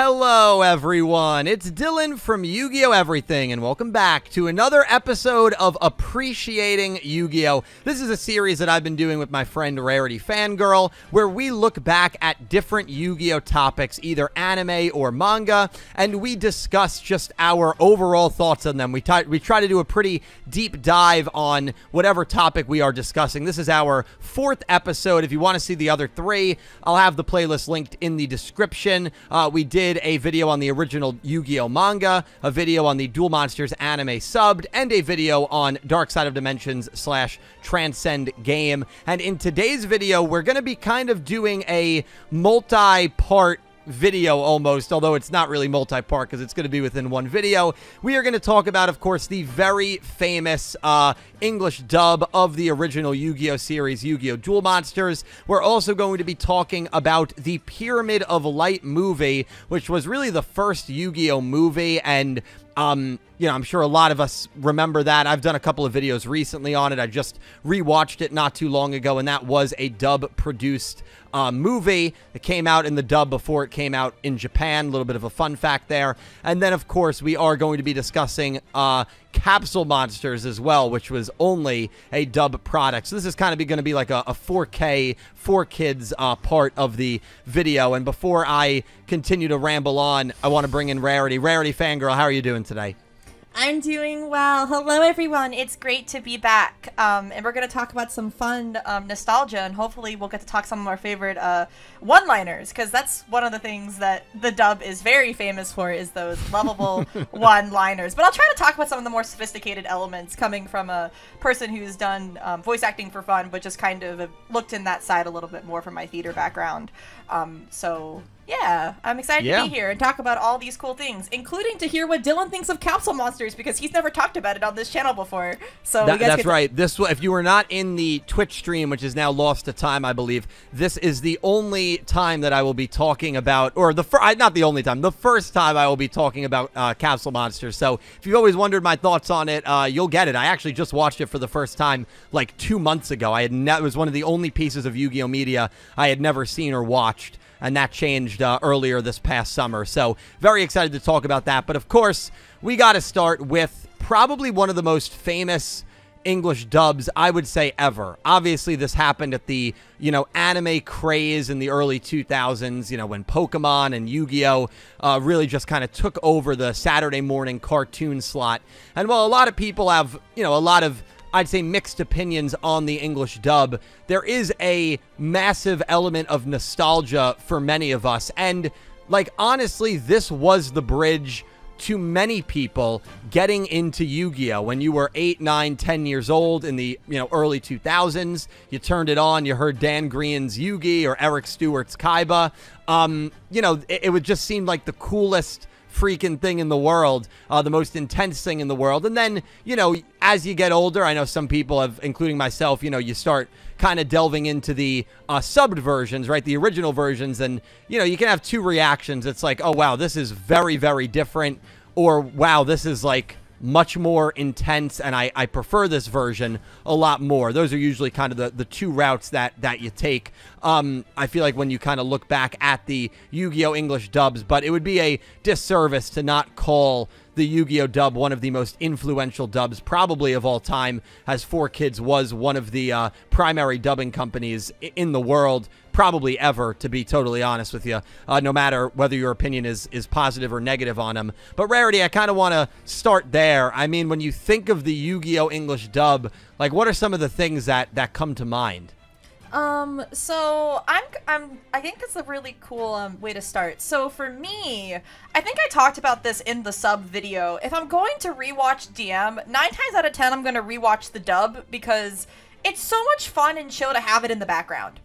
Hello everyone, it's Dylan from Yu-Gi-Oh! Everything, and welcome back to another episode of Appreciating Yu-Gi-Oh! This is a series that I've been doing with my friend Rarity Fangirl, where we look back at different Yu-Gi-Oh! Topics, either anime or manga, and we discuss just our overall thoughts on them. We try to do a pretty deep dive on whatever topic we are discussing. This is our fourth episode. If you want to see the other three, I'll have the playlist linked in the description. We did a video on the original Yu-Gi-Oh! Manga, a video on the Duel Monsters anime subbed, and a video on Dark Side of Dimensions / Transcend Game. And in today's video, we're going to be kind of doing a multi-part video almost, although it's not really multi-part because it's going to be within one video. We are going to talk about, of course, the very famous English dub of the original Yu-Gi-Oh! Series, Yu-Gi-Oh! Duel Monsters. We're also going to be talking about the Pyramid of Light movie, which was really the first Yu-Gi-Oh! Movie, and you know, I'm sure a lot of us remember that. I've done a couple of videos recently on it. I just rewatched it not too long ago, and that was a dub-produced movie that came out in the dub before it came out in Japan. A little bit of a fun fact there. And then, of course, we are going to be discussing Capsule Monsters as well, which was only a dub product. So this is kind of going to be like a 4K, 4Kids part of the video. And before I continue to ramble on, I want to bring in Rarity. Rarity Fangirl, how are you doing today? I'm doing well. Hello, everyone. It's great to be back. And we're going to talk about some fun nostalgia, and hopefully we'll get to talk some of our favorite one-liners, because that's one of the things that the dub is very famous for, is those lovable one-liners. But I'll try to talk about some of the more sophisticated elements coming from a person who's done voice acting for fun, but just kind of looked in that side a little bit more from my theater background. So... yeah, I'm excited to be here and talk about all these cool things, including to hear what Dylan thinks of Capsule Monsters, because he's never talked about it on this channel before. So that's right. This, if you were not in the Twitch stream, which is now lost to time, I believe, this is the only time that I will be talking about, or not the only time, the first time I will be talking about Capsule Monsters. So if you've always wondered my thoughts on it, you'll get it. I actually just watched it for the first time like 2 months ago. It was one of the only pieces of Yu-Gi-Oh! Media I had never seen or watched. And that changed earlier this past summer. So very excited to talk about that. But of course, we got to start with probably one of the most famous English dubs, I would say, ever. Obviously, this happened at the, you know, anime craze in the early 2000s, you know, when Pokemon and Yu-Gi-Oh! Really just kind of took over the Saturday morning cartoon slot. And while a lot of people have, you know, a lot of, I'd say, mixed opinions on the English dub, there is a massive element of nostalgia for many of us. And, like, honestly, this was the bridge to many people getting into Yu-Gi-Oh! When you were 8, 9, 10 years old in the, you know, early 2000s, you turned it on, you heard Dan Green's Yugi or Eric Stewart's Kaiba. You know, it would just seem like the coolest freaking thing in the world, the most intense thing in the world. And then, you know, as you get older, I know some people have, including myself, you know, you start kind of delving into the subbed versions, right? The original versions. And, you know, you can have two reactions. It's like, oh, wow, this is very, very different. Or, wow, this is like much more intense, and I prefer this version a lot more. Those are usually kind of the two routes that you take. I feel like when you kind of look back at the Yu-Gi-Oh! English dubs, but it would be a disservice to not call the Yu-Gi-Oh! Dub one of the most influential dubs probably of all time, as 4Kids was one of the primary dubbing companies in the world, probably ever, to be totally honest with you, no matter whether your opinion is positive or negative on them. But Rarity, I kind of want to start there. I mean, when you think of the Yu-Gi-Oh! English dub, like, what are some of the things that come to mind? So I think that's a really cool way to start. So for me, I think I talked about this in the sub video. If I'm going to rewatch DM, 9 times out of 10, I'm going to rewatch the dub, because it's so much fun and chill to have it in the background.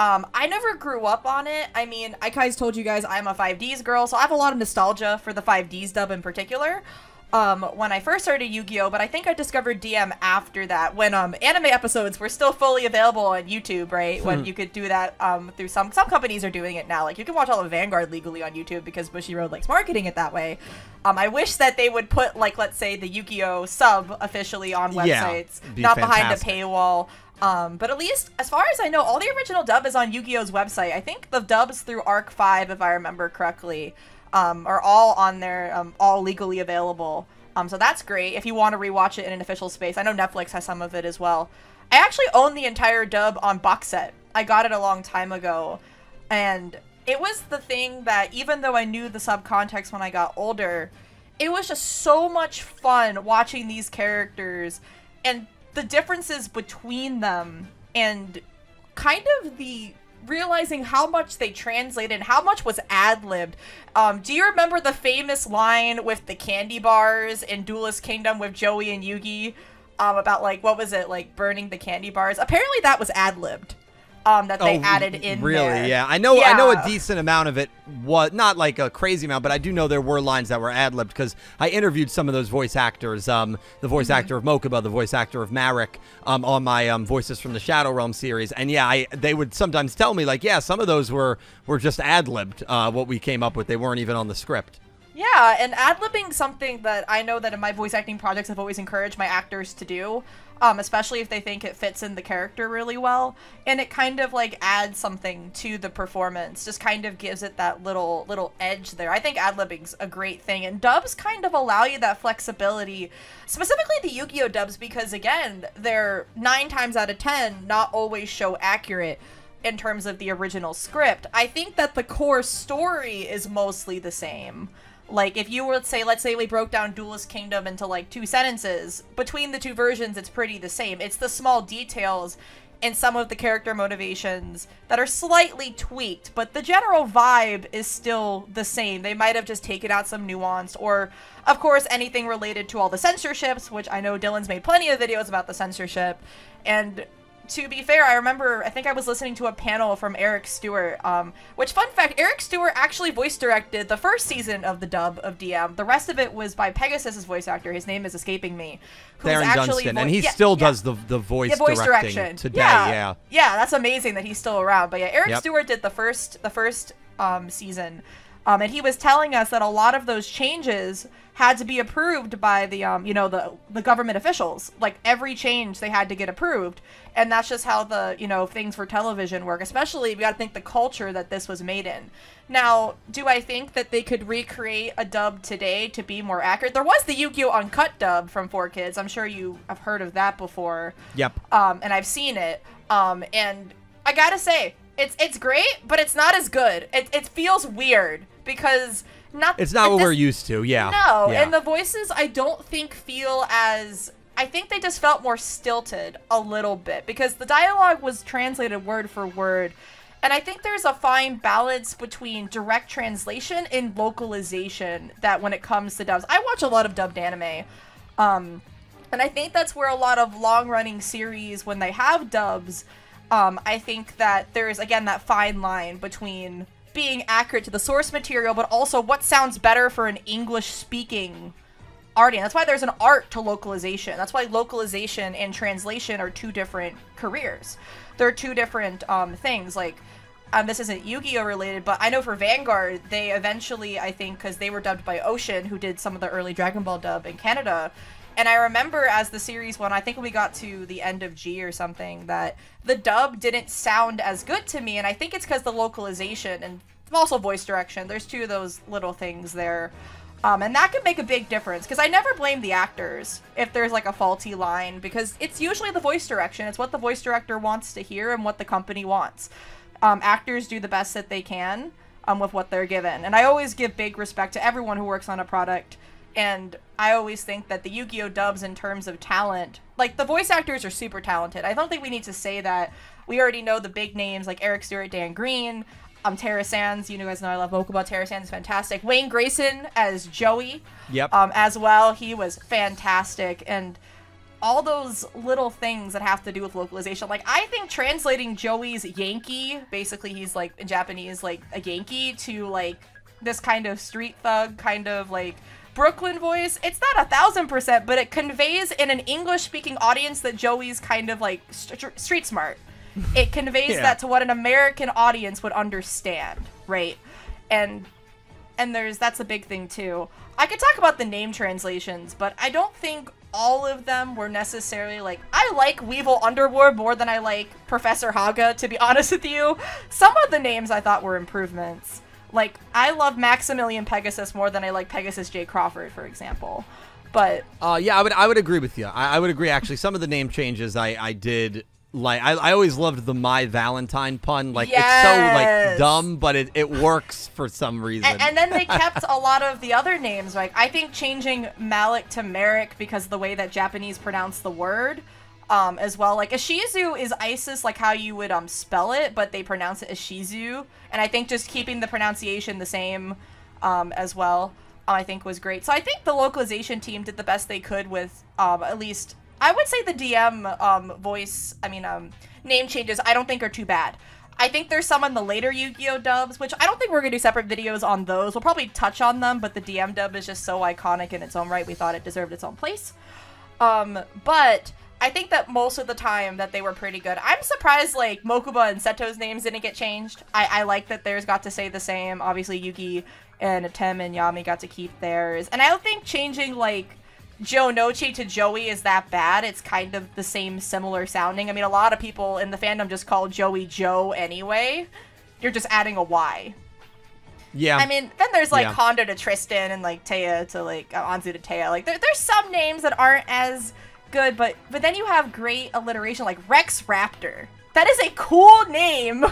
I never grew up on it. I mean, I guys told you guys I'm a 5Ds girl, so I have a lot of nostalgia for the 5Ds dub in particular. When I first started Yu-Gi-Oh!, but I think I discovered DM after that, when anime episodes were still fully available on YouTube, right? When you could do that through some companies are doing it now. Like, you can watch all of Vanguard legally on YouTube because Bushiroad likes marketing it that way. I wish that they would put, like, let's say, the Yu-Gi-Oh! Sub officially on websites, not behind a paywall. But at least, as far as I know, all the original dub is on Yu-Gi-Oh!'s website. I think the dub's through Arc 5, if I remember correctly. are all on there, all legally available. So that's great if you want to rewatch it in an official space. I know Netflix has some of it as well. I actually own the entire dub on box set. I got it a long time ago, and it was the thing that, even though I knew the subcontext when I got older, it was just so much fun watching these characters and the differences between them, and kind of the realizing how much they translated and how much was ad-libbed. Do you remember the famous line with the candy bars in Duelist Kingdom with Joey and Yugi? About, like, what was it, like, burning the candy bars? Apparently that was ad-libbed. That they added in there. Yeah. I know a decent amount of it was, not like a crazy amount, but I do know there were lines that were ad-libbed, because I interviewed some of those voice actors, the voice actor of Mokuba, the voice actor of Merrick, on my Voices from the Shadow Realm series, and yeah, they would sometimes tell me, like, yeah, some of those were just ad-libbed, what we came up with. They weren't even on the script. Yeah, and ad-libbing something that I know that in my voice acting projects I've always encouraged my actors to do, especially if they think it fits in the character really well, and it kind of, like, adds something to the performance, just kind of gives it that little edge there. I think ad-libbing's a great thing, and dubs kind of allow you that flexibility, specifically the Yu-Gi-Oh! Dubs, because, again, they're 9 times out of 10 not always show accurate in terms of the original script. I think that the core story is mostly the same. Like, if you were to say, let's say we broke down Duelist Kingdom into, like, 2 sentences, between the two versions, it's pretty the same. It's the small details and some of the character motivations that are slightly tweaked, but the general vibe is still the same. They might have just taken out some nuance, or, of course, anything related to all the censorships, which I know Dylan's made plenty of videos about the censorship. And to be fair, I remember, I think I was listening to a panel from Eric Stewart, which, fun fact, Eric Stewart actually voice directed the first season of the dub of DM. The rest of it was by Pegasus's voice actor. His name is escaping me. Darren Dunstan, and he still does the voice direction today. Yeah, that's amazing that he's still around. But yeah, Eric Stewart did the first season. And he was telling us that a lot of those changes had to be approved by the, you know, the government officials. Like, every change they had to get approved. And that's just how the, you know, things for television work. Especially, we got to think the culture that this was made in. Now, do I think that they could recreate a dub today to be more accurate? There was the Yu-Gi-Oh! Uncut dub from 4Kids. I'm sure you have heard of that before. Yep. And I've seen it. And I gotta say, it's great, but it's not as good. It feels weird, because it's not what we're used to, and the voices, I don't think feel as... I think they just felt more stilted a little bit, because the dialogue was translated word for word, and I think there's a fine balance between direct translation and localization that when it comes to dubs. I watch a lot of dubbed anime, and I think that's where a lot of long-running series, when they have dubs, I think that there's, again, that fine line between being accurate to the source material, but also what sounds better for an English-speaking audience. That's why there's an art to localization. That's why localization and translation are two different careers. They're two different things. Like, this isn't Yu-Gi-Oh! Related, but I know for Vanguard, they eventually, I think, because they were dubbed by Ocean, who did some of the early Dragon Ball dub in Canada. And I remember as the series went, I think when we got to the end of G or something, that the dub didn't sound as good to me, and I think it's because the localization and also voice direction. There's two of those little things there. And that can make a big difference, because I never blame the actors if there's, like, a faulty line, because it's usually the voice direction. It's what the voice director wants to hear and what the company wants. Actors do the best that they can with what they're given. And I always give big respect to everyone who works on a product. And I always think that the Yu-Gi-Oh! Dubs, in terms of talent, like, the voice actors are super talented. I don't think we need to say that. We already know the big names, like Eric Stewart, Dan Green, Tara Sands. You guys know I love Mokuba. Tara Sands is fantastic. Wayne Grayson as Joey. Yep. As well, he was fantastic. And all those little things that have to do with localization. Like, I think translating Joey's Yankee, basically he's, like, in Japanese, like, a Yankee, to, like, this kind of street thug, kind of, like, Brooklyn voice, it's not 1000%, but it conveys in an English-speaking audience that Joey's kind of, like, street smart. It conveys that to what an American audience would understand, right? And that's a big thing, too. I could talk about the name translations, but I don't think all of them were necessarily, like, I like Weevil Underwood more than I like Professor Haga, to be honest with you. Some of the names I thought were improvements. Like, I love Maximilian Pegasus more than I like Pegasus J. Crawford, for example. But yeah, I would agree with you. I would agree, actually. Some of the name changes I did like. I always loved the My Valentine pun. Like, yes. It's so like dumb, but it works for some reason. And then they kept a lot of the other names. Like, I think changing Malik to Merrick because of the way that Japanese pronounce the word. As well, like Ishizu is Isis, like how you would spell it, but they pronounce it Ishizu, and I think just keeping the pronunciation the same as well, I think was great. So I think the localization team did the best they could with at least I would say the DM voice. I mean, name changes I don't think are too bad. I think there's some on the later Yu-Gi-Oh! Dubs, which I don't think we're going to do separate videos on those. We'll probably touch on them, but the DM dub is just so iconic in its own right. We thought it deserved its own place. But I think that most of the time that they were pretty good. I'm surprised, like, Mokuba and Seto's names didn't get changed. I like that theirs got to stay the same. Obviously, Yugi and Atem and Yami got to keep theirs. And I don't think changing, like, Jonochi to Joey is that bad. It's kind of the same, similar sounding. I mean, a lot of people in the fandom just call Joey Joe anyway. You're just adding a Y. Yeah. I mean, then there's, like, Honda to Tristan and, like, Taya to, like, Anzu to Taya. Like, there's some names that aren't as good, but then you have great alliteration like Rex Raptor. That is a cool name.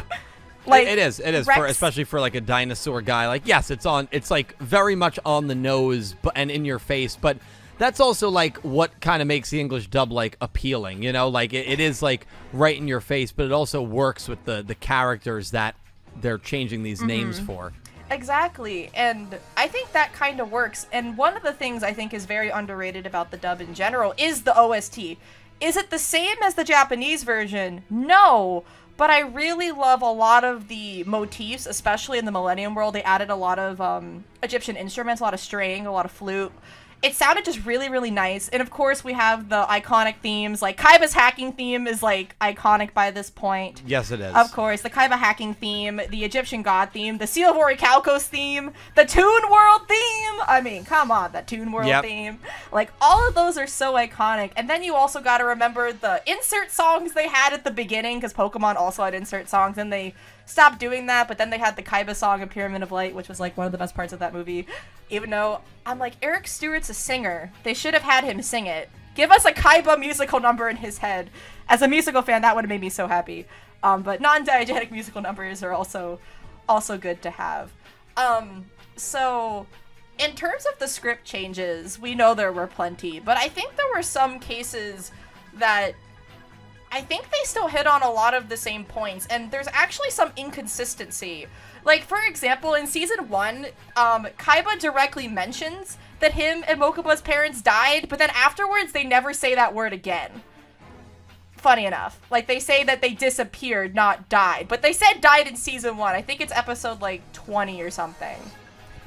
Like it is Rex, especially for like a dinosaur guy. Like, yes, it's like very much on the nose and in your face, but that's also like what kind of makes the English dub like appealing, you know? Like it is like right in your face, but it also works with the characters that they're changing these names for. Exactly, and I think that kind of works. And one of the things I think is very underrated about the dub in general is the OST. Is it the same as the Japanese version? No, but I really love a lot of the motifs, especially in the Millennium World. They added a lot of Egyptian instruments, a lot of string, a lot of flute. It sounded just really, really nice. And of course, we have the iconic themes. Like, Kaiba's hacking theme is, like, iconic by this point. Yes, it is. Of course, the Kaiba hacking theme, the Egyptian god theme, the Seal of Orichalcos theme, the Toon World theme. I mean, come on, the Toon World theme. Like, all of those are so iconic. And then you also got to remember the insert songs they had at the beginning, because Pokemon also had insert songs, and they stopped doing that, but then they had the Kaiba song in Pyramid of Light, which was like one of the best parts of that movie. Even though I'm like, Eric Stewart's a singer. They should have had him sing it. Give us a Kaiba musical number in his head. As a musical fan, that would have made me so happy. But non-diegetic musical numbers are also good to have. So in terms of the script changes, we know there were plenty, but I think there were some cases that I think they still hit on a lot of the same points, and there's actually some inconsistency. Like, for example, in Season 1, Kaiba directly mentions that him and Mokuba's parents died, but then afterwards they never say that word again. Funny enough. Like, they say that they disappeared, not died. But they said died in Season 1. I think it's episode, like, 20 or something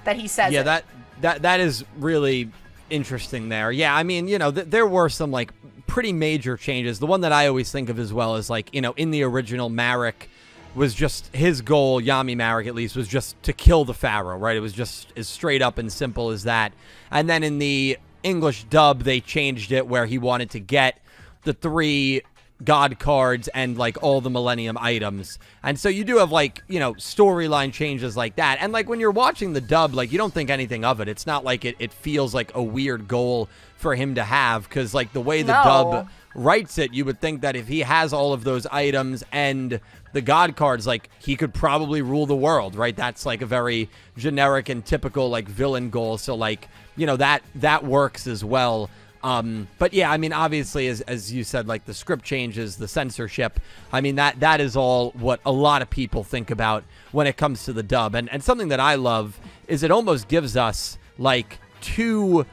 that he says it. that is really interesting there. Yeah, I mean, you know, there were some, like, pretty major changes. The one that I always think of as well is, like, you know, in the original, Merrick was just, his goal, Yami Merrick at least, was just to kill the Pharaoh, right? It was just as straight up and simple as that. And then in the English dub, they changed it where he wanted to get the 3 god cards and, like, all the Millennium items. And so you do have, like, you know, storyline changes like that. And, like, when you're watching the dub, like, you don't think anything of it. It's not like it feels like a weird goal for him to have, because, like, the way the dub writes it, you would think that if he has all of those items and the god cards, like, he could probably rule the world, right? That's, like, a very generic and typical, like, villain goal. So, like, you know, that works as well. But yeah, I mean, obviously, as you said, like, the script changes, the censorship, I mean, that is all what a lot of people think about when it comes to the dub. And something that I love is it almost gives us, like, 2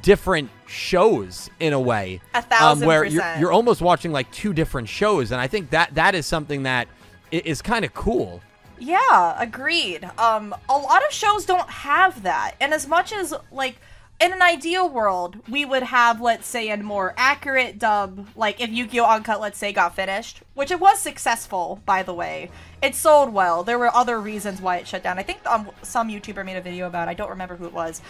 different shows in a way. 1,000%. Where you're almost watching, like, 2 different shows. And I think that is something that is kind of cool. Yeah, agreed. A lot of shows don't have that. And as much as, like, in an ideal world, we would have, let's say, a more accurate dub, like if Yu-Gi-Oh! Uncut, let's say, got finished, which it was successful, by the way. It sold well. There were other reasons why it shut down. I think some YouTuber made a video about it. I don't remember who it was,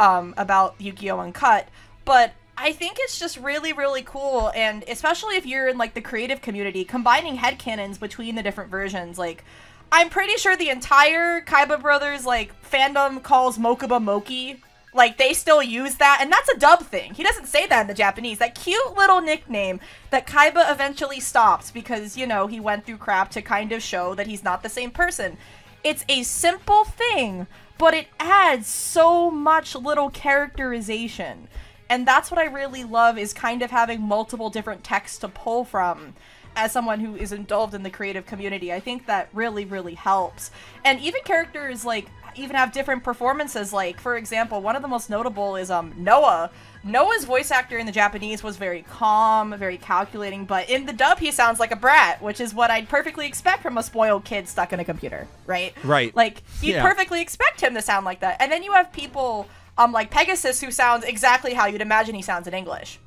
about Yu-Gi-Oh! Uncut, but I think it's just really, really cool, and especially if you're in, like, the creative community, combining headcanons between the different versions, like, I'm pretty sure the entire Kaiba Brothers, like, fandom calls Mokuba Moki. Like, they still use that, and that's a dub thing. He doesn't say that in the Japanese. That cute little nickname that Kaiba eventually stopped because, you know, he went through crap to kind of show that he's not the same person. It's a simple thing, but it adds so much little characterization. And that's what I really love, is kind of having multiple different texts to pull from. As someone who is involved in the creative community, I think that really, really helps. And even characters, like, even have different performances. Like, for example, one of the most notable is Noah. Noah's voice actor in the Japanese was very calm, very calculating, but in the dub he sounds like a brat, which is what I'd perfectly expect from a spoiled kid stuck in a computer, right? Right. Like, you'd perfectly expect him to sound like that. And then you have people like Pegasus, who sounds exactly how you'd imagine he sounds in English.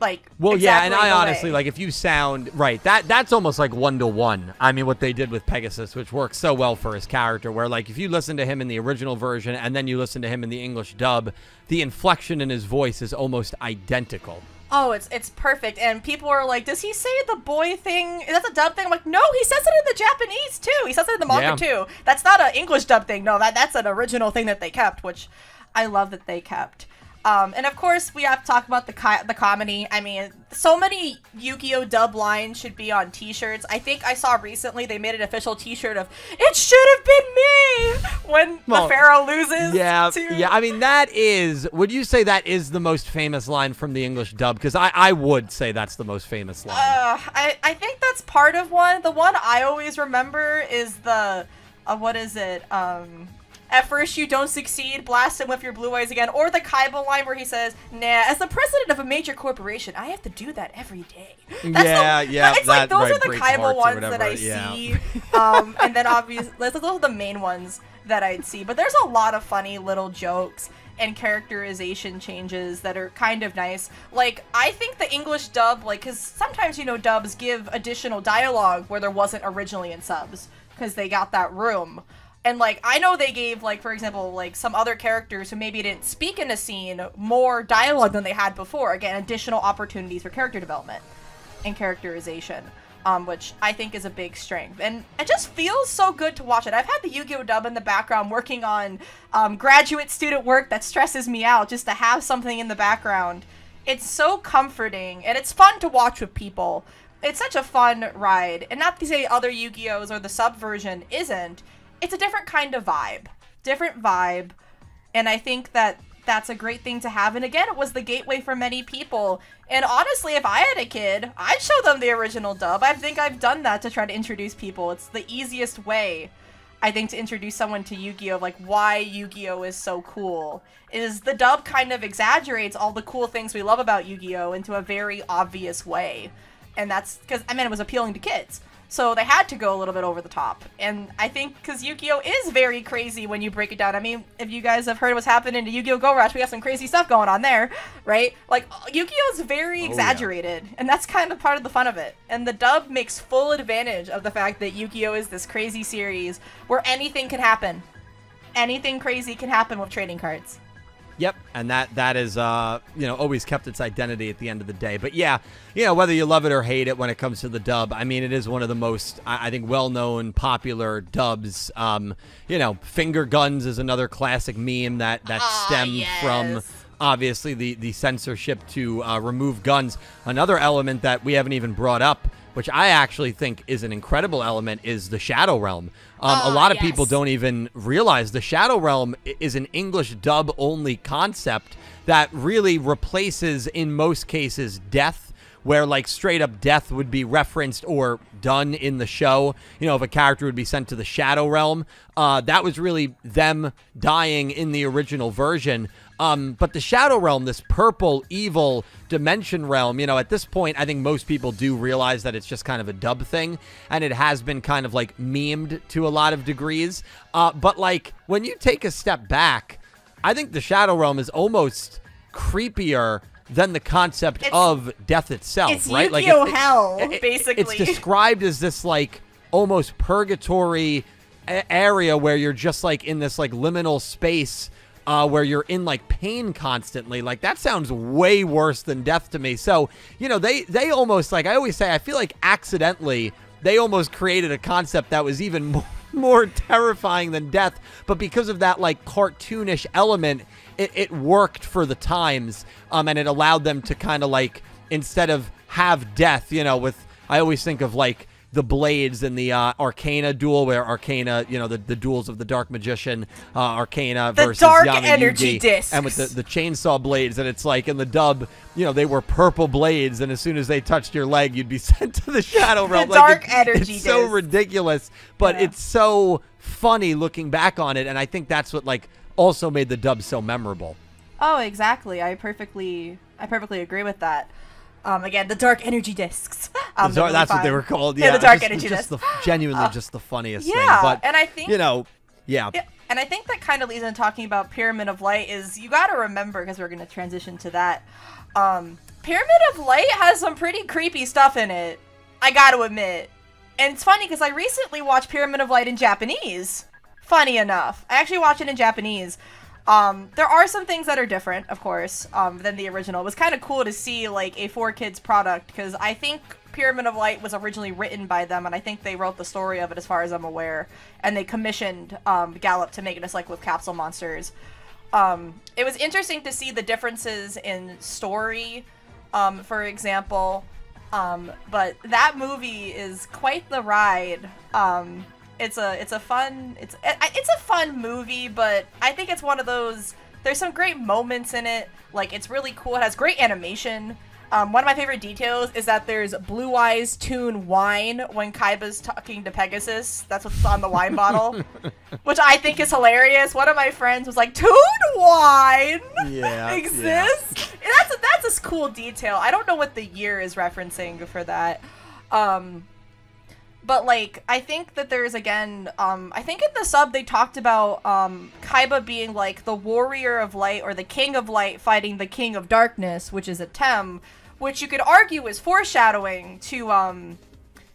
Like, well, exactly, yeah, and I honestly, like, if you sound right, that's almost like one-to-one. I mean, what they did with Pegasus, which works so well for his character, where, like, if you listen to him in the original version and then you listen to him in the English dub, the inflection in his voice is almost identical. Oh, it's perfect. And people are like, does he say the boy thing? Is that a dub thing? I'm like, no, he says it in the Japanese too. He says it in the manga too. That's not an English dub thing. No, that's an original thing that they kept, which I love that they kept. And of course, we have to talk about the comedy. I mean, so many Yu-Gi-Oh! Dub lines should be on t-shirts. I think I saw recently they made an official t-shirt of, "It should have been me!" when the Pharaoh loses. Yeah, yeah. I mean, that is, would you say that is the most famous line from the English dub? Because I would say that's the most famous line. I think that's part of one. The one I always remember is the, what is it? At first you don't succeed, blast him with your blue eyes again. Or the Kaiba line where he says, nah, as the president of a major corporation, I have to do that every day. That's it's that, like, those are the Kaiba ones that I see. And then obviously, those are the main ones that I'd see. But there's a lot of funny little jokes and characterization changes that are kind of nice. Like, I think the English dub, like, because sometimes, you know, dubs give additional dialogue where there wasn't originally in subs, because they got that room. And, like, I know they gave, like, for example, like, some other characters who maybe didn't speak in a scene more dialogue than they had before. Again, additional opportunities for character development and characterization, which I think is a big strength. And it just feels so good to watch it. I've had the Yu-Gi-Oh! Dub in the background working on graduate student work that stresses me out, just to have something in the background. It's so comforting, and it's fun to watch with people. It's such a fun ride. And not to say other Yu-Gi-Oh's or the sub version isn't. It's a different kind of vibe. Different vibe. And I think that that's a great thing to have. And again, it was the gateway for many people. And honestly, if I had a kid, I'd show them the original dub. I think I've done that to try to introduce people. It's the easiest way, I think, to introduce someone to Yu-Gi-Oh! Like, why Yu-Gi-Oh! Is so cool. Is the dub kind of exaggerates all the cool things we love about Yu-Gi-Oh! Into a very obvious way. And that's because, I mean, it was appealing to kids. So they had to go a little bit over the top. And I think because Yu-Gi-Oh! Is very crazy when you break it down. I mean, if you guys have heard what's happening to Yu-Gi-Oh! Go Rush, we have some crazy stuff going on there, right? Like, Yu-Gi-Oh! Is very exaggerated, and that's kind of part of the fun of it. And the dub makes full advantage of the fact that Yu-Gi-Oh! Is this crazy series where anything can happen. Anything crazy can happen with trading cards. Yep, and that is, you know, always kept its identity at the end of the day. But yeah, you know, whether you love it or hate it when it comes to the dub, I mean, it is one of the most, I think, well-known, popular dubs. You know, finger guns is another classic meme that stemmed from, obviously, the censorship to remove guns. Another element that we haven't even brought up, which I actually think is an incredible element, is the Shadow Realm. A lot of people don't even realize the Shadow Realm is an English dub-only concept that really replaces, in most cases, death, where, like, straight-up death would be referenced or done in the show. You know, if a character would be sent to the Shadow Realm, that was really them dying in the original version. But the Shadow Realm, this purple, evil dimension realm, you know, at this point, I think most people do realize that it's just kind of a dub thing, and it has been kind of, like, memed to a lot of degrees. But, like, when you take a step back, I think the Shadow Realm is almost creepier than the concept of death itself, right? Like, Yu-Gi-Oh! Hell, basically. It's described as this, like, almost purgatory area where you're just, like, in this, like, liminal space, where you're in, like, pain constantly. Like, that sounds way worse than death to me. So, you know, they almost, like, I always say, I feel like accidentally they almost created a concept that was even more more terrifying than death, but because of that like cartoonish element, it worked for the times, and it allowed them to kind of like, instead of have death, you know, with, I always think of like the blades in the Arcana duel, where Arcana, you know, the duels of the Dark Magician, Arcana versus Dark Yami Energy Yugi, discs. And with the chainsaw blades, and it's like in the dub, you know, they were purple blades, and as soon as they touched your leg, you'd be sent to the Shadow Realm. The like, Dark Energy discs. It's so ridiculous, but it's so funny looking back on it, and I think that's what like also made the dub so memorable. Oh, exactly. I perfectly agree with that. Again, the Dark Energy discs. Really that's fun. What they were called. Yeah, the Dark Energy discs. Genuinely just the funniest thing. But, and I think, you know, and I think that kind of leads into talking about Pyramid of Light is, you got to remember, because we're going to transition to that, Pyramid of Light has some pretty creepy stuff in it, I got to admit. And it's funny because I recently watched Pyramid of Light in Japanese. Funny enough. I actually watched it in Japanese. There are some things that are different, of course, than the original. It was kind of cool to see, like, a 4Kids product, because I think Pyramid of Light was originally written by them, and I think they wrote the story of it, as far as I'm aware, and they commissioned Gallup to make it, just like with Capsule Monsters. It was interesting to see the differences in story, for example, but that movie is quite the ride. It's a fun movie, but I think it's one of those, there's some great moments in it. Like, it's really cool. It has great animation. One of my favorite details is that there's Blue Eyes Toon wine when Kaiba's talking to Pegasus. That's what's on the wine bottle, which I think is hilarious. One of my friends was like, Toon wine exists? Yeah. That's a cool detail. I don't know what the year is referencing for that. But, like, I think that there's, again, I think in the sub they talked about Kaiba being, like, the warrior of light, or the king of light, fighting the king of darkness, which is Atem, which you could argue is foreshadowing to,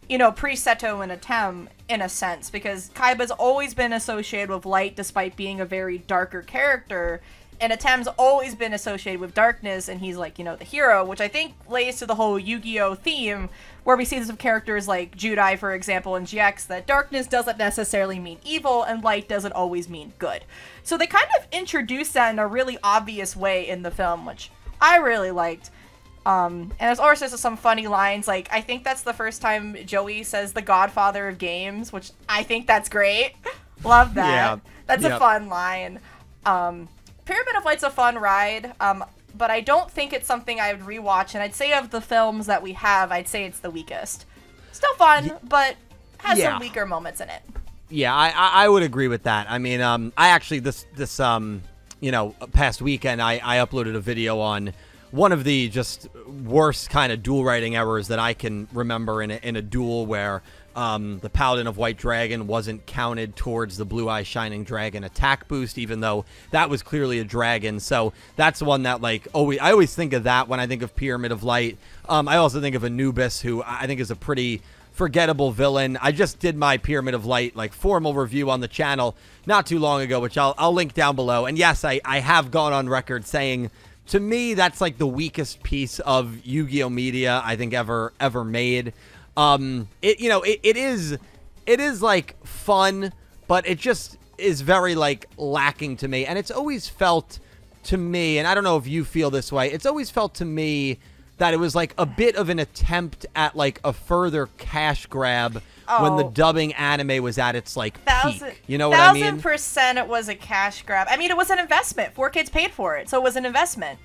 you know, pre-Seto and Atem, in a sense, because Kaiba's always been associated with light, despite being a very darker character, and Atem's always been associated with darkness, and he's, like, you know, the hero, which I think lays to the whole Yu-Gi-Oh! Theme, where we see this with characters like Judai, for example, and GX, that darkness doesn't necessarily mean evil, and light doesn't always mean good. So they kind of introduce that in a really obvious way in the film, which I really liked. And there's also some funny lines, like, I think that's the first time Joey says the godfather of games, which I think that's great. Love that. Yeah. That's a fun line. Pyramid of Light's a fun ride, but I don't think it's something I would rewatch, and I'd say of the films that we have, I'd say it's the weakest. Still fun, but has some weaker moments in it. Yeah, I would agree with that. I mean, I actually, this you know, past weekend, I uploaded a video on one of the just worst kind of duel writing errors that I can remember in a duel, where the Paladin of White Dragon wasn't counted towards the Blue Eye Shining Dragon attack boost, even though that was clearly a dragon. So that's one that, like, I always think of that when I think of Pyramid of Light. I also think of Anubis, who I think is a pretty forgettable villain. I just did my Pyramid of Light, like, formal review on the channel not too long ago, which I'll link down below. And yes, I have gone on record saying, to me, that's, like, the weakest piece of Yu-Gi-Oh! Media I think ever made. It is like fun, but it just is very like lacking to me, and it's always felt to me, and I don't know if you feel this way, it's always felt to me that it was like a bit of an attempt at like a further cash grab when the dubbing anime was at its like peak. You know what I mean? 1000% it was a cash grab. I mean, it was an investment. 4Kids paid for it, so it was an investment.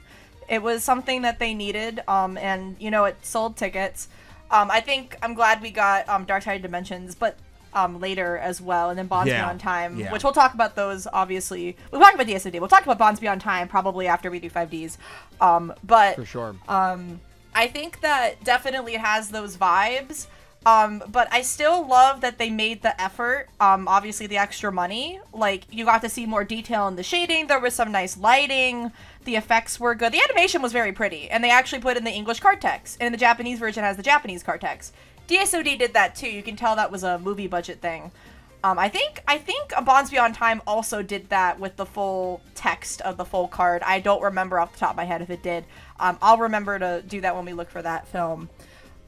It was something that they needed, and you know, it sold tickets. I think I'm glad we got Dark Side of Dimensions, but later as well, and then Bonds Beyond Time, which we'll talk about those, obviously. We'll talk about DSD. We'll talk about Bonds Beyond Time probably after we do 5Ds. But for sure. I think that definitely has those vibes, but I still love that they made the effort, obviously the extra money. Like, you got to see more detail in the shading, there was some nice lighting, the effects were good, the animation was very pretty, and they actually put in the English card text, and the Japanese version has the Japanese card text. DSOD did that too, you can tell that was a movie budget thing. I think Bonds Beyond Time also did that with the full text of the full card. I don't remember off the top of my head if it did. I'll remember to do that when we look for that film.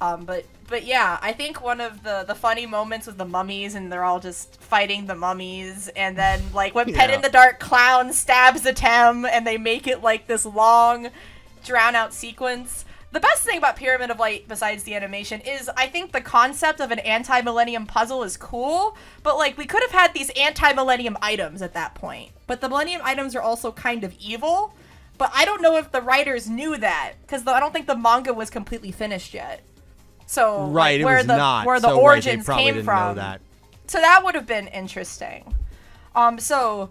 But yeah, I think one of the funny moments with the mummies, and they're all just fighting the mummies, and then like when Pet in the Dark Clown stabs Atem, and they make it like this long, drawn out sequence. The best thing about Pyramid of Light, besides the animation, is I think the concept of an anti-millennium puzzle is cool, but like we could have had these anti-millennium items at that point. But the millennium items are also kind of evil, but I don't know if the writers knew that, because I don't think the manga was completely finished yet. So right, like, where the origins came from. That. So that would have been interesting. So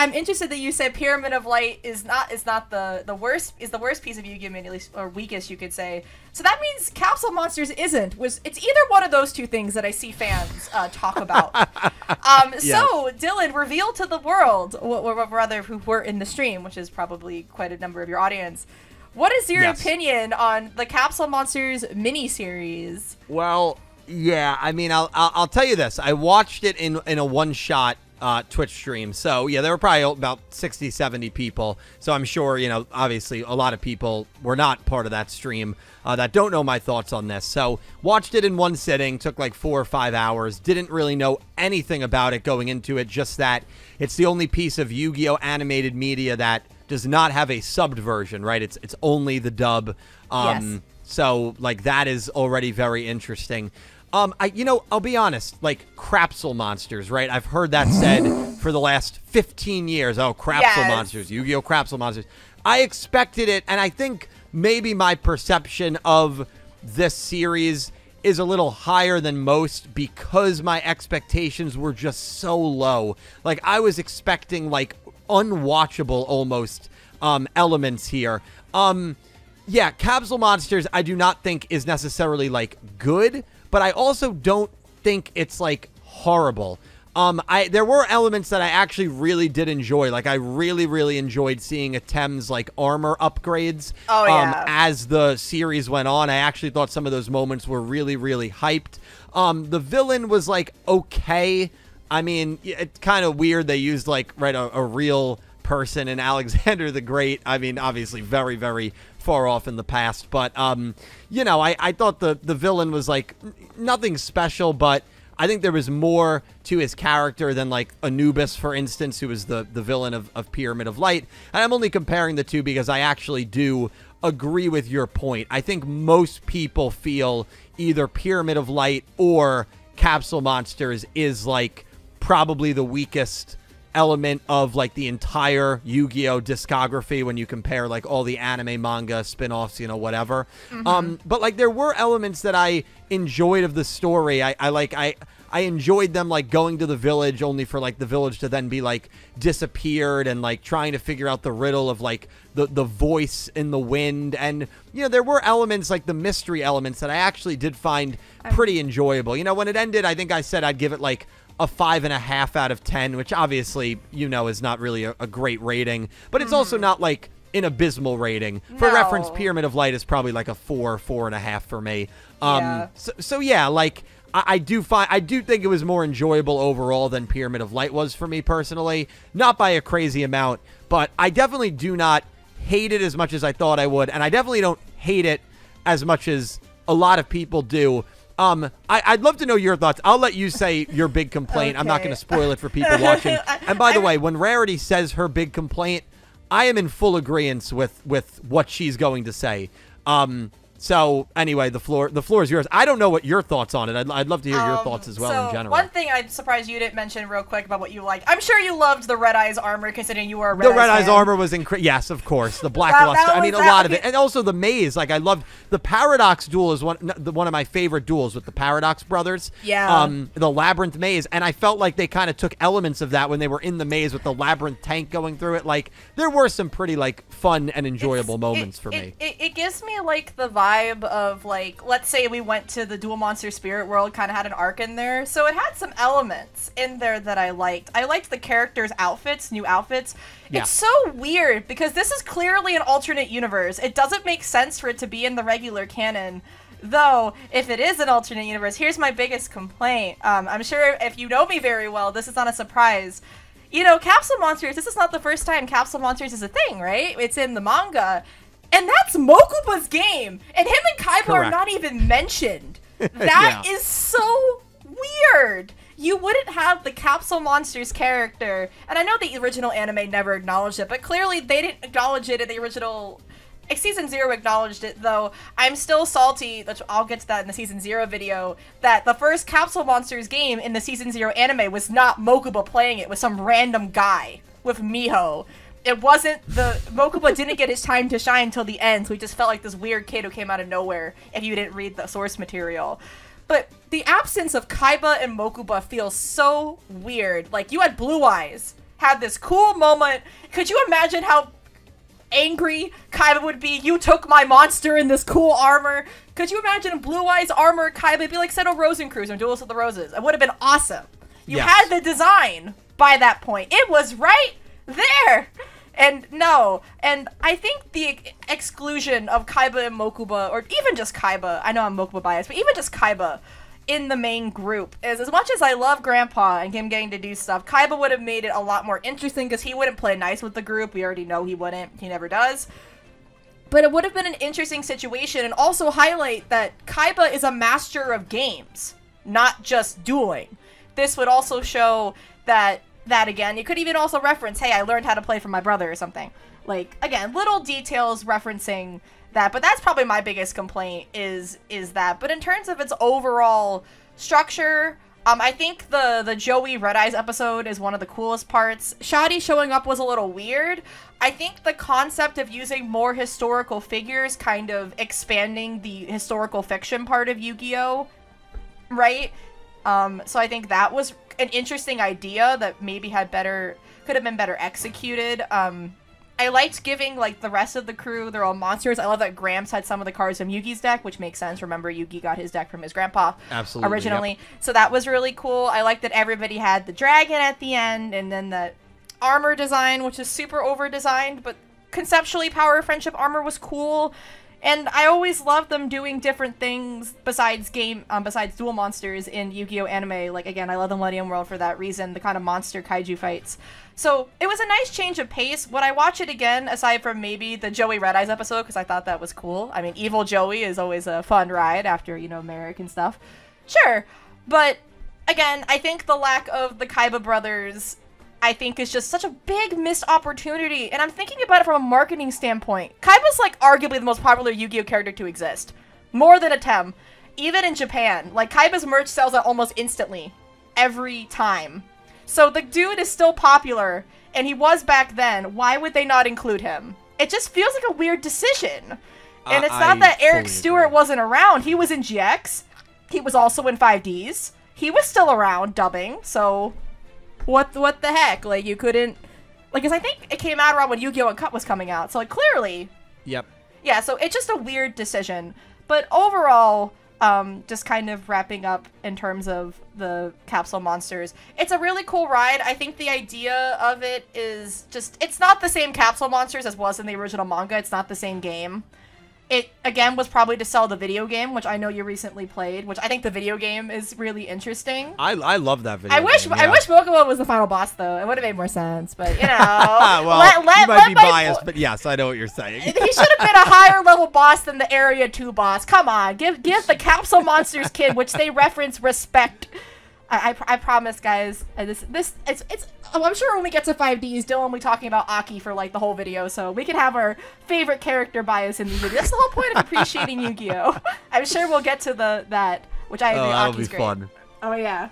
I'm interested that you said Pyramid of Light is the worst piece of Yu-Gi-Oh! At least, or weakest, you could say. So that means Capsule Monsters isn't. It's either one of those two things that I see fans talk about. So Dylan, reveal to the world, or rather who were in the stream, which is probably quite a number of your audience. What is your opinion on the Capsule Monsters miniseries? Well, yeah, I mean, I'll tell you this. I watched it in a one-shot Twitch stream. So yeah, there were probably about 60, 70 people. So I'm sure, you know, obviously a lot of people were not part of that stream that don't know my thoughts on this. So watched it in one sitting, took like 4 or 5 hours, didn't really know anything about it going into it, just that it's the only piece of Yu-Gi-Oh! Animated media that does not have a subbed version, right? It's only the dub. So like that is already very interesting. You know, I'll be honest, like, Crapsule Monsters, right? I've heard that said for the last 15 years. Oh, Crapsule Monsters, Yu-Gi-Oh! Crapsule Monsters. I expected it, and I think maybe my perception of this series is a little higher than most because my expectations were just so low. Like, I was expecting, like, unwatchable, almost, elements here. Yeah, Capsule Monsters, I do not think is necessarily, like, good, but I also don't think it's, like, horrible. There were elements that I actually really did enjoy. Like, I really, really enjoyed seeing Atem's, like, armor upgrades. Oh, yeah. As the series went on, I actually thought some of those moments were really, really hyped. The villain was, like, okay. I mean, it's kind of weird they used, like, right, a real person in Alexander the Great. I mean, obviously very, very far off in the past, but you know, I thought the villain was like nothing special, but I think there was more to his character than like Anubis, for instance, who was the villain of Pyramid of Light. And I'm only comparing the two because I actually do agree with your point. I think most people feel either Pyramid of Light or Capsule Monsters is like probably the weakest element of like the entire Yu-Gi-Oh! Discography when you compare like all the anime, manga, spin-offs, you know, whatever. But like there were elements that I enjoyed of the story. I enjoyed them like going to the village only for like the village to then be like disappeared and like trying to figure out the riddle of like the voice in the wind. And you know, there were elements like the mystery elements that I actually did find pretty enjoyable. You know, when it ended, I think I said I'd give it like a 5.5 out of 10, which obviously, you know, is not really a great rating, but it's also not like an abysmal rating. For reference, Pyramid of Light is probably like a 4, 4.5 for me. So yeah, like I do think it was more enjoyable overall than Pyramid of Light was for me personally, not by a crazy amount, but I definitely do not hate it as much as I thought I would. And I definitely don't hate it as much as a lot of people do. I'd love to know your thoughts. I'll let you say your big complaint. Okay. I'm not going to spoil it for people watching. And by the way, when Rarity says her big complaint, I am in full agreement with what she's going to say. So anyway, the floor is yours. I don't know what your thoughts on it. I'd love to hear your thoughts as well in general. One thing I'm surprised you didn't mention real quick about what you liked. I'm sure you loved the Red Eyes armor, considering you were a Red Eyes fan. The Red Eyes armor was incredible. Yes, of course. The black luster. I mean, a lot of it. And also the maze. Like, I loved the Paradox duel is one of my favorite duels with the Paradox brothers. Yeah. The Labyrinth maze. And I felt like they kind of took elements of that when they were in the maze with the Labyrinth tank going through it. Like, there were some pretty, like, fun and enjoyable moments for me. It gives me, like, the vibe of like, let's say we went to the Duel Monster Spirit World, kind of had an arc in there, so it had some elements in there that I liked. I liked the characters' outfits, new outfits. Yeah. It's so weird because this is clearly an alternate universe. It doesn't make sense for it to be in the regular canon. Though, if it is an alternate universe, here's my biggest complaint. I'm sure if you know me very well, this is not a surprise. You know, Capsule Monsters, this is not the first time Capsule Monsters is a thing, right? It's in the manga. And that's Mokuba's game. And him and Kaiba are not even mentioned. That is so weird. You wouldn't have the Capsule Monsters character. And I know the original anime never acknowledged it, but clearly they didn't acknowledge it in the original... Season Zero acknowledged it, though. I'm still salty, which I'll get to that in the Season Zero video, that the first Capsule Monsters game in the Season Zero anime was not Mokuba playing it with some random guy with Miho. It wasn't the... Mokuba didn't get his time to shine till the end, so he just felt like this weird kid who came out of nowhere if you didn't read the source material. But the absence of Kaiba and Mokuba feels so weird. Like, you had Blue Eyes, had this cool moment. Could you imagine how angry Kaiba would be? You took my monster in this cool armor. Could you imagine Blue Eyes armor Kaiba? It'd be like Seto Rosencruz and Duelist of the Roses. It would have been awesome. You had the design by that point. It was right there. And no, and I think the exclusion of Kaiba and Mokuba, or even just Kaiba, I know I'm Mokuba biased, but even just Kaiba in the main group, is as much as I love Grandpa and him getting to do stuff, Kaiba would have made it a lot more interesting because he wouldn't play nice with the group. We already know he wouldn't. He never does. But it would have been an interesting situation, and also highlight that Kaiba is a master of games, not just dueling. This would also show that, again, you could even also reference, hey, I learned how to play from my brother or something. Like, again, little details referencing that, but that's probably my biggest complaint is that. But in terms of its overall structure, I think the Joey Red Eyes episode is one of the coolest parts. Shadi showing up was a little weird. I think the concept of using more historical figures, kind of expanding the historical fiction part of Yu-Gi-Oh!, right? So I think that was an interesting idea that maybe had better, could have been better executed. I liked giving, like, the rest of the crew, they're all monsters. I love that Gramps had some of the cards from Yugi's deck, which makes sense. Remember, Yugi got his deck from his grandpa originally. So that was really cool. I liked that everybody had the dragon at the end, and then the armor design, which is super over-designed, but conceptually, Power of Friendship armor was cool. And I always loved them doing different things besides besides Duel Monsters in Yu-Gi-Oh! Anime. Like, again, I love the Millennium World for that reason, the kind of monster kaiju fights. So it was a nice change of pace. Would I watch it again, aside from maybe the Joey Red Eyes episode, because I thought that was cool. I mean, Evil Joey is always a fun ride after, you know, Merrick and stuff. Sure, but again, I think the lack of the Kaiba brothers, I think, is just such a big missed opportunity, and I'm thinking about it from a marketing standpoint. Kaiba's, like, arguably the most popular Yu-Gi-Oh! Character to exist. More than a tem. Even in Japan. Like, Kaiba's merch sells out almost instantly. Every time. So the dude is still popular, and he was back then. Why would they not include him? It just feels like a weird decision. And it's not that Eric Stewart wasn't around. He was in GX. He was also in 5Ds. He was still around dubbing, so... What the heck? Like, you couldn't... Like, because I think it came out around when Yu-Gi-Oh! Cut was coming out, so, like, clearly... Yep. Yeah, so it's just a weird decision. But overall, just kind of wrapping up in terms of the Capsule Monsters, it's a really cool ride. I think the idea of it is just... It's not the same Capsule Monsters as was in the original manga. It's not the same game. It, again, was probably to sell the video game, which I know you recently played, which I think the video game is really interesting. I love that video game. I wish Mokuba was the final boss, though. It would have made more sense, but, you know. Well, you might be biased, but yes, I know what you're saying. He should have been a higher-level boss than the Area 2 boss. Come on. Give the Capsule Monsters kid, which they reference, respect. I promise, guys. I'm sure when we get to 5Ds, Dylan will be talking about Aki for, like, the whole video, so we can have our favorite character bias in the video. That's the whole point of appreciating Yu-Gi-Oh! I'm sure we'll get to that, which I agree, Aki's great. Fun. Oh, yeah.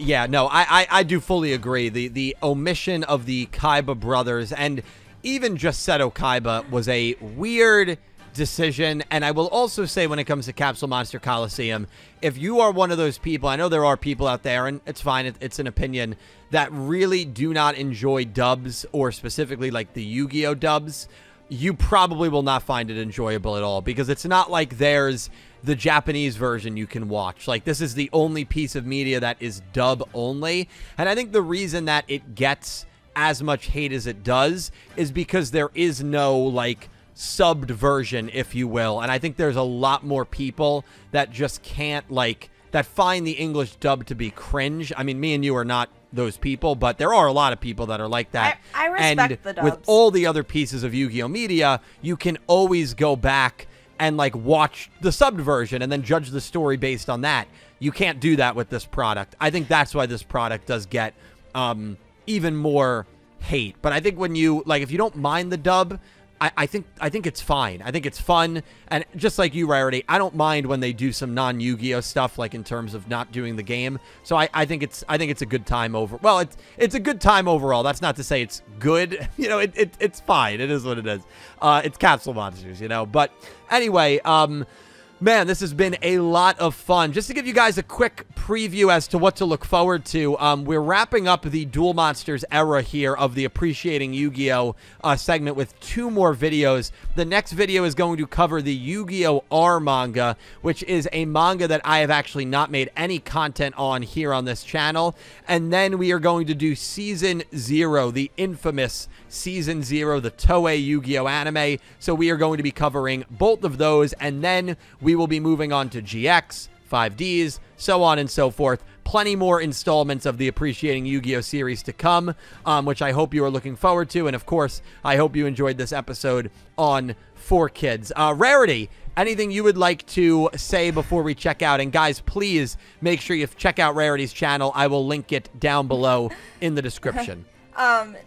Yeah, no, I do fully agree. The omission of the Kaiba brothers, and even just Seto Kaiba, was a weird... decision. And I will also say, when it comes to Capsule Monster Coliseum, if you are one of those people, I know there are people out there, and it's fine, it's an opinion, that really do not enjoy dubs, or specifically like the Yu-Gi-Oh! Dubs, you probably will not find it enjoyable at all, because it's not like there's the Japanese version you can watch. Like, this is the only piece of media that is dub only, and I think the reason that it gets as much hate as it does is because there is no, like, subbed version, if you will. And I think there's a lot more people that just can't, like, that find the English dub to be cringe. I mean, me and you are not those people, but there are a lot of people that are like that. I respect and the dubs. With all the other pieces of Yu-Gi-Oh! Media, you can always go back and like watch the subbed version and then judge the story based on that. You can't do that with this product. I think that's why this product does get even more hate. But I think when you like, if you don't mind the dub, I think it's fine. I think it's fun. And just like you, Rarity, I don't mind when they do some non-Yu-Gi-Oh! Stuff, like in terms of not doing the game. So I think it's a good time over. Well, it's a good time overall. That's not to say it's good. You know, it's fine. It is what it is. It's Capsule Monsters, you know. But anyway, man, this has been a lot of fun. Just to give you guys a quick preview as to what to look forward to, we're wrapping up the Duel Monsters era here of the Appreciating Yu-Gi-Oh! Segment with 2 more videos. The next video is going to cover the Yu-Gi-Oh! R manga, which is a manga that I have actually not made any content on here on this channel. And then we are going to do Season Zero, the infamous Season Zero, the Toei Yu-Gi-Oh! Anime. So we are going to be covering both of those, and then we will be moving on to GX, 5Ds, so on and so forth. Plenty more installments of the Appreciating Yu-Gi-Oh! Series to come, which I hope you are looking forward to. And of course, I hope you enjoyed this episode on 4Kids. Rarity, anything you would like to say before we check out? And guys, please make sure you check out Rarity's channel. I will link it down below in the description.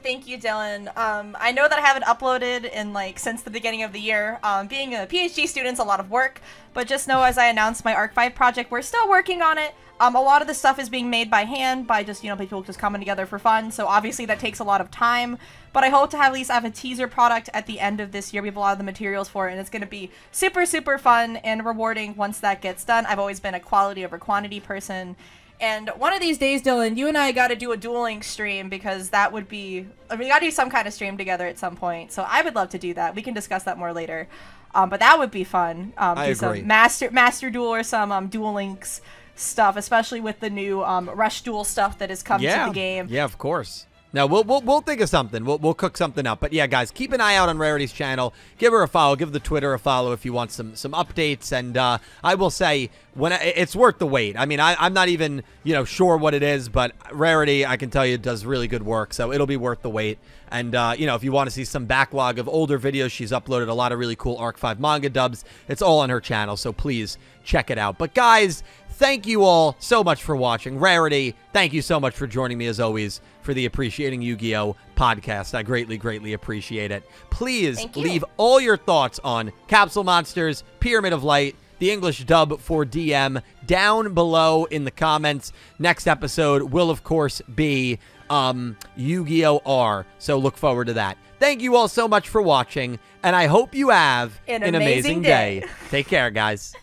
Thank you, Dylan. I know that I haven't uploaded in since the beginning of the year. Being a PhD student's a lot of work, but just know as I announced my Arc 5 project, we're still working on it. A lot of the stuff is being made by hand, by just, you know, people just coming together for fun, so obviously that takes a lot of time, but I hope to have, at least have a teaser product at the end of this year. We have a lot of the materials for it, and it's going to be super, super fun and rewarding once that gets done. I've always been a quality over quantity person. And one of these days, Dylan, you and I gotta do a Duel Links stream, because that would be... I mean, we gotta do some kind of stream together at some point, so I would love to do that. We can discuss that more later. But that would be fun. I agree. Some master duel or some Duel Links stuff, especially with the new Rush Duel stuff that has come to the game. Yeah, of course. Now, we'll think of something. We'll cook something up. But yeah, guys, keep an eye out on Rarity's channel. Give her a follow. Give the Twitter a follow if you want some updates. And I will say, it's worth the wait. I mean, I'm not even, you know, sure what it is, but Rarity, I can tell you, does really good work. So it'll be worth the wait. And, you know, if you want to see some backlog of older videos, she's uploaded a lot of really cool Arc 5 manga dubs. It's all on her channel, so please check it out. But guys, thank you all so much for watching. Rarity, thank you so much for joining me, as always, for the Appreciating Yu-Gi-Oh! Podcast. I greatly, greatly appreciate it. Please leave all your thoughts on Capsule Monsters, Pyramid of Light, the English dub for DM, down below in the comments. Next episode will, of course, be Yu-Gi-Oh! R, so look forward to that. Thank you all so much for watching, and I hope you have an amazing day. Take care, guys.